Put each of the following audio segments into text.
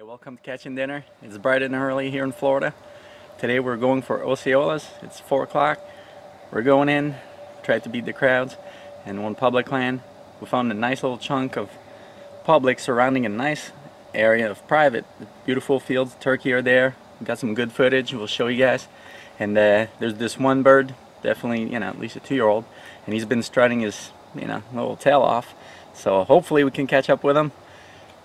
Welcome to Catch N' Dinner. It's bright and early here in Florida. Today we're going for Osceolas. It's 4 o'clock. We're going in, try to beat the crowds, and on public land. We found a nice little chunk of public surrounding a nice area of private. The beautiful fields, turkey are there. We got some good footage, we'll show you guys. And there's this one bird, definitely, you know, at least a 2-year-old, and he's been strutting his, you know, little tail off. So hopefully we can catch up with him.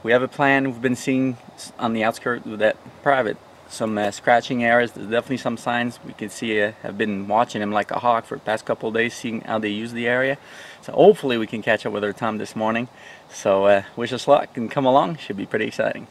We have a plan. We've been seeing on the outskirts of that private some scratching areas. There's definitely some signs we can see. I've been watching him like a hawk for the past couple of days, seeing how they use the area. So hopefully we can catch up with our Tom this morning. So wish us luck and come along. Should be pretty exciting.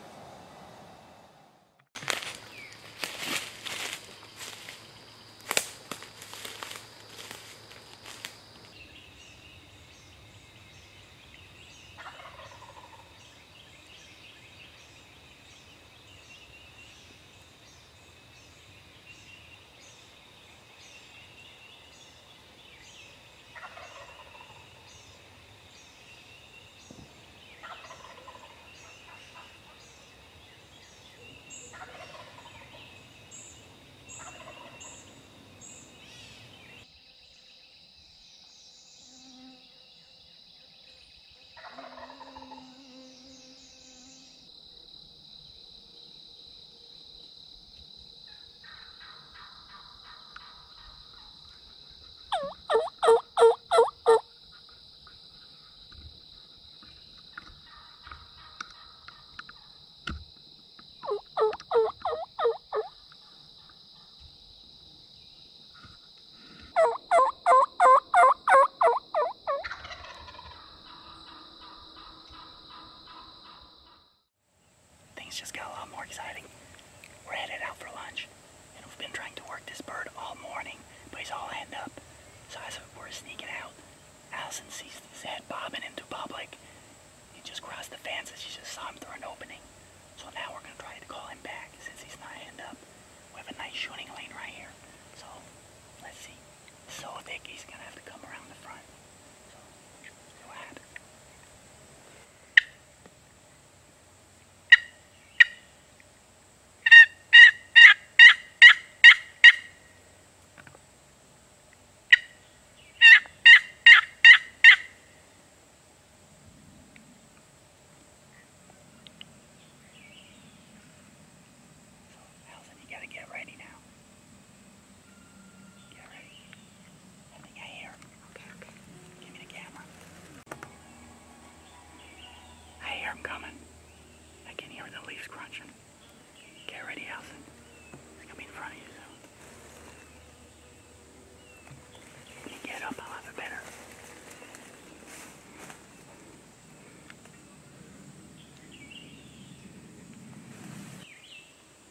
It's just got a lot more exciting. We're headed out for lunch, and we've been trying to work this bird all morning, but he's all end up. So as we're sneaking out, Alison sees his head bobbing into public. He just crossed the fence and she just saw him through an opening. So now we're gonna try to call him back since he's not end up. We have a nice shooting lane right here. So let's see. It's so thick he's gonna have to come around the front. Crunching. Get ready, Alison. It's gonna be in front of you soon. When you get up, I'll have it better.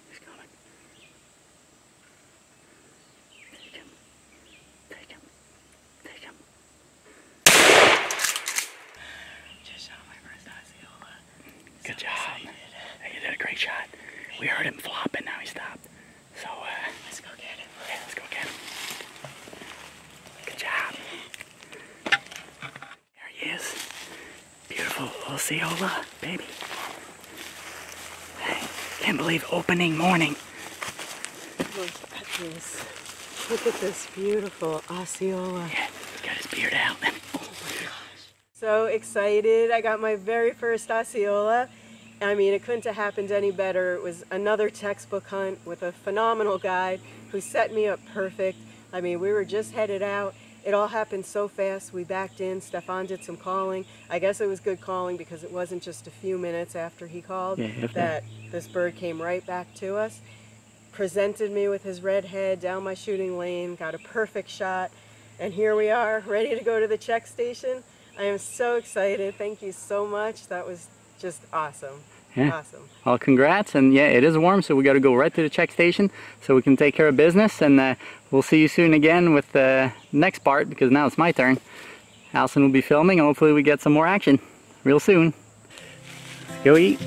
He's coming. Take him. Take him. Take him. Just shot my first Osceola. Good job. You did a great shot. We heard him flop and now he stopped. So let's go get him. Yeah, let's go get him. Good job. There he is. Beautiful Osceola, baby. I can't believe opening morning. Look at this beautiful Osceola. Yeah, he got his beard out. Oh my gosh. So excited. I got my very first Osceola. I mean, it couldn't have happened any better. It was another textbook hunt with a phenomenal guide who set me up perfect. I mean, we were just headed out. It all happened so fast. We backed in. Stefan did some calling. I guess it was good calling because it wasn't just a few minutes after he called that this bird came right back to us. Presented me with his red head down my shooting lane, got a perfect shot. And here we are, ready to go to the check station. I am so excited. Thank you so much. That was just awesome. Yeah. Awesome. Well, congrats. And yeah, it is warm, so we got to go right to the check station so we can take care of business. And we'll see you soon again with the next part, because now it's my turn. Alison will be filming, and hopefully we get some more action real soon. Let's go eat.